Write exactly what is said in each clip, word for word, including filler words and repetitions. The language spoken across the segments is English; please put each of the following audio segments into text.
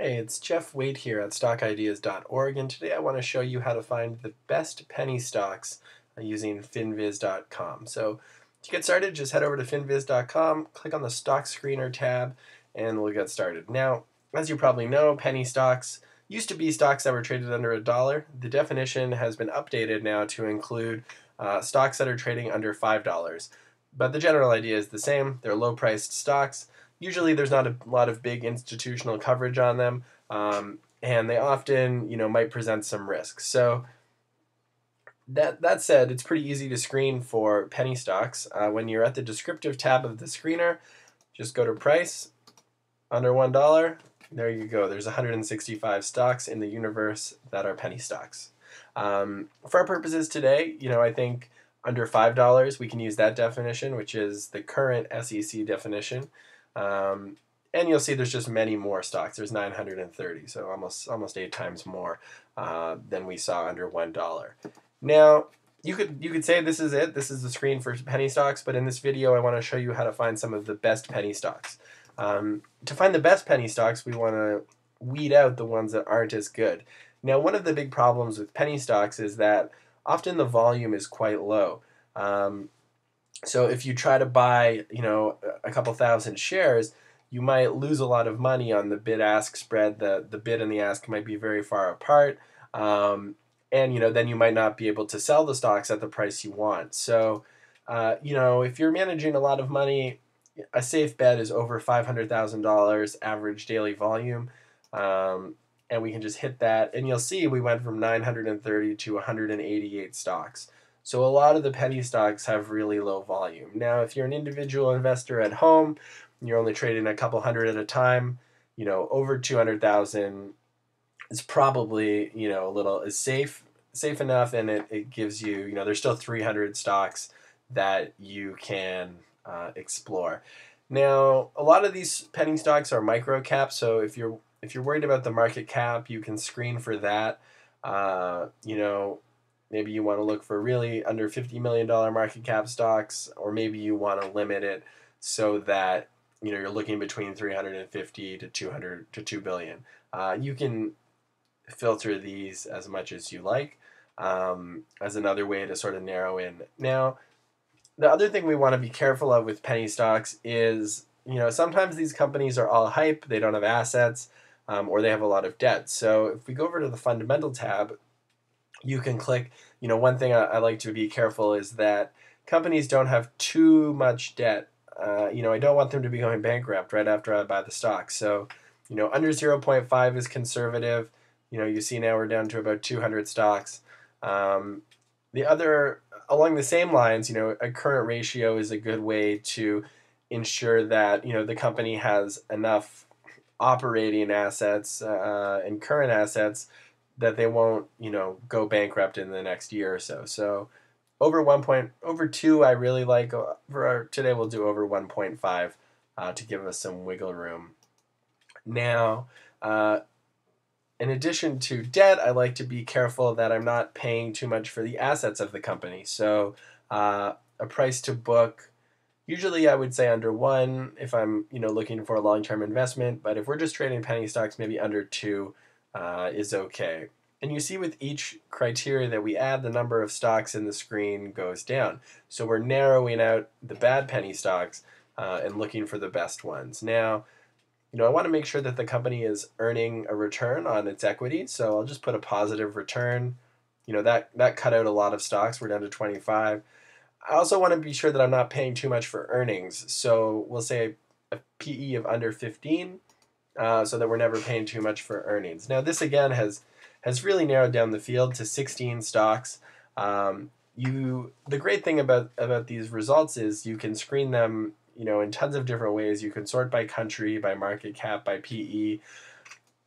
Hi, it's Jeff Waite here at stock ideas dot org, and today I want to show you how to find the best penny stocks using Finviz dot com. So to get started, just head over to Finviz dot com, click on the Stock Screener tab, and we'll get started. Now, as you probably know, penny stocks used to be stocks that were traded under a dollar. The definition has been updated now to include uh, stocks that are trading under five dollars. But the general idea is the same. They're low-priced stocks. Usually there's not a lot of big institutional coverage on them, um, and they often, you know, might present some risks. So that, that said, it's pretty easy to screen for penny stocks. Uh, when you're at the descriptive tab of the screener, just go to price, under one dollar, there you go. There's one hundred sixty-five stocks in the universe that are penny stocks. Um, for our purposes today, you know, I think under five dollars, we can use that definition, which is the current S E C definition. Um, and you'll see there's just many more stocks. There's nine hundred thirty, so almost almost eight times more uh, than we saw under one dollar. Now, you could, you could say this is it. This is the screen for penny stocks, but in this video, I want to show you how to find some of the best penny stocks. Um, to find the best penny stocks, we want to weed out the ones that aren't as good. Now, one of the big problems with penny stocks is that often the volume is quite low. Um, so if you try to buy, you know, a couple thousand shares, you might lose a lot of money on the bid-ask spread. The, the bid and the ask might be very far apart. Um, and, you know, then you might not be able to sell the stocks at the price you want. So, uh, you know, if you're managing a lot of money, a safe bet is over five hundred thousand dollars average daily volume, um, and we can just hit that. And you'll see we went from nine hundred thirty to one hundred eighty-eight stocks. So a lot of the penny stocks have really low volume. Now, if you're an individual investor at home, you're only trading a couple hundred at a time, you know, over two hundred thousand is probably, you know, a little is safe, safe enough, and it, it gives you, you know, there's still three hundred stocks that you can Uh, explore. Now, a lot of these penny stocks are micro cap, so if you're if you're worried about the market cap, you can screen for that. Uh, you know, maybe you want to look for really under fifty million dollar market cap stocks, or maybe you want to limit it so that, you know, you're looking between three hundred fifty to two hundred to two billion. Uh, you can filter these as much as you like, um, as another way to sort of narrow in. Now, the other thing we want to be careful of with penny stocks is, you know, sometimes these companies are all hype, they don't have assets, um, or they have a lot of debt. So if we go over to the fundamental tab, you can click, you know, one thing I, I like to be careful is that companies don't have too much debt. Uh, you know, I don't want them to be going bankrupt right after I buy the stock. So, you know, under zero point five is conservative. You know, you see now we're down to about two hundred stocks. Um, The other, along the same lines, you know, a current ratio is a good way to ensure that, you know, the company has enough operating assets uh, and current assets that they won't, you know, go bankrupt in the next year or so. So over one point, over two, I really like. For our, today we'll do over one point five uh, to give us some wiggle room. Now, uh, in addition to debt, I like to be careful that I'm not paying too much for the assets of the company. So uh, a price to book, usually I would say under one if I'm, you know, looking for a long-term investment. But if we're just trading penny stocks, maybe under two uh, is okay. And you see with each criteria that we add, the number of stocks in the screen goes down. So we're narrowing out the bad penny stocks uh, and looking for the best ones. Now, you know, I want to make sure that the company is earning a return on its equity, so I'll just put a positive return. You know, that, that cut out a lot of stocks. We're down to twenty-five. I also want to be sure that I'm not paying too much for earnings, so we'll say a P E of under fifteen, uh, so that we're never paying too much for earnings. Now, this again has, has really narrowed down the field to sixteen stocks. Um, you, the great thing about, about these results is you can screen them, you know, in tons of different ways. You can sort by country, by market cap, by P E.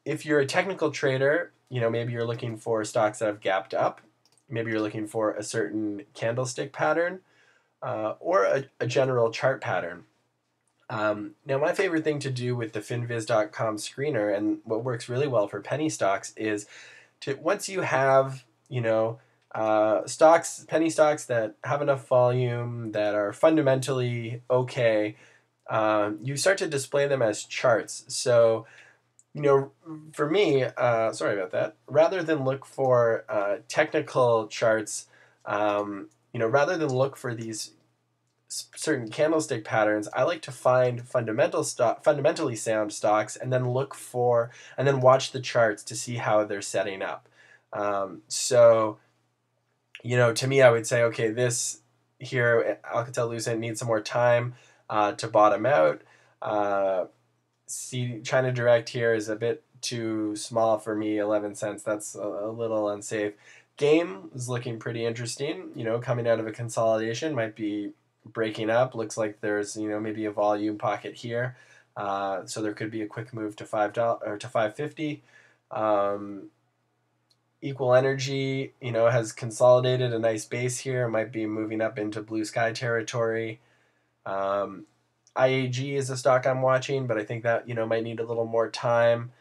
If you're a technical trader, you know, maybe you're looking for stocks that have gapped up. Maybe you're looking for a certain candlestick pattern uh, or a, a general chart pattern. Um, now, my favorite thing to do with the Finviz dot com screener, and what works really well for penny stocks, is to, once you have, you know, Uh, stocks, penny stocks that have enough volume, that are fundamentally okay, um, you start to display them as charts. So you know, for me, uh, sorry about that, rather than look for uh, technical charts, um, you know, rather than look for these certain candlestick patterns, I like to find fundamental stock, fundamentally sound stocks, and then look for, and then watch the charts to see how they're setting up. Um, so, you know, to me, I would say, okay, this here, Alcatel-Lucent needs some more time uh, to bottom out. Uh, see, China Direct here is a bit too small for me, eleven cents. That's a, a little unsafe. Game is looking pretty interesting. You know, coming out of a consolidation, might be breaking up. Looks like there's, you know, maybe a volume pocket here, uh, so there could be a quick move to five dollars or to five fifty. Um, Equal Energy, you know, has consolidated a nice base here. Might be moving up into blue sky territory. Um, I A G is a stock I'm watching, but I think that, you know, might need a little more time.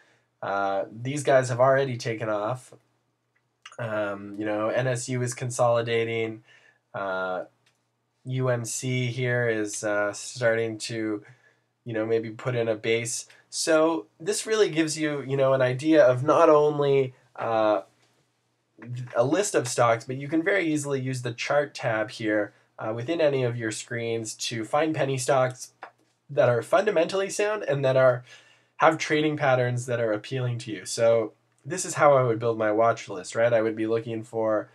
Uh, these guys have already taken off. Um, you know, N S U is consolidating. Uh, U M C here is uh, starting to, you know, maybe put in a base. So this really gives you, you know, an idea of not only Uh, a list of stocks, but you can very easily use the chart tab here uh, within any of your screens to find penny stocks that are fundamentally sound and that are have trading patterns that are appealing to you. So this is how I would build my watch list, right? I would be looking for,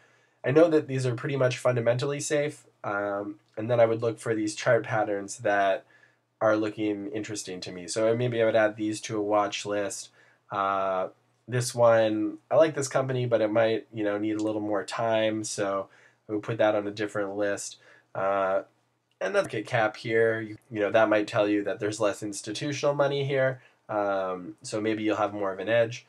I know that these are pretty much fundamentally safe, um, and then I would look for these chart patterns that are looking interesting to me. So maybe I would add these to a watch list. uh, This one, I like this company, but it might, you know, need a little more time, so we'll put that on a different list. Uh, and the market cap here, you, you know, that might tell you that there's less institutional money here, um, so maybe you'll have more of an edge.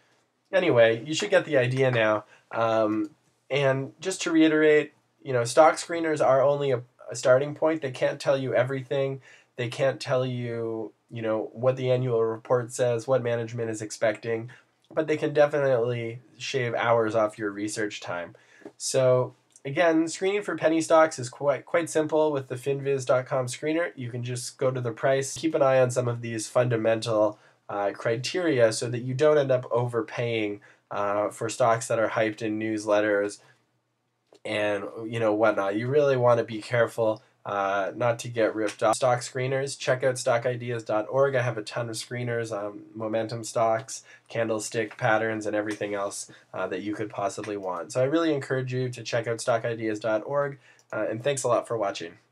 Anyway, you should get the idea now. Um, and just to reiterate, you know, stock screeners are only a, a starting point. They can't tell you everything. They can't tell you, you know, what the annual report says, what management is expecting, but they can definitely shave hours off your research time. So again, screening for penny stocks is quite quite simple with the Finviz dot com screener. You can just go to the price, keep an eye on some of these fundamental uh, criteria so that you don't end up overpaying uh, for stocks that are hyped in newsletters and, you know, whatnot. You really want to be careful Uh, not to get ripped off. Stock screeners, check out stock ideas dot org. I have a ton of screeners on um, momentum stocks, candlestick patterns, and everything else uh, that you could possibly want. So I really encourage you to check out stock ideas dot org, uh, and thanks a lot for watching.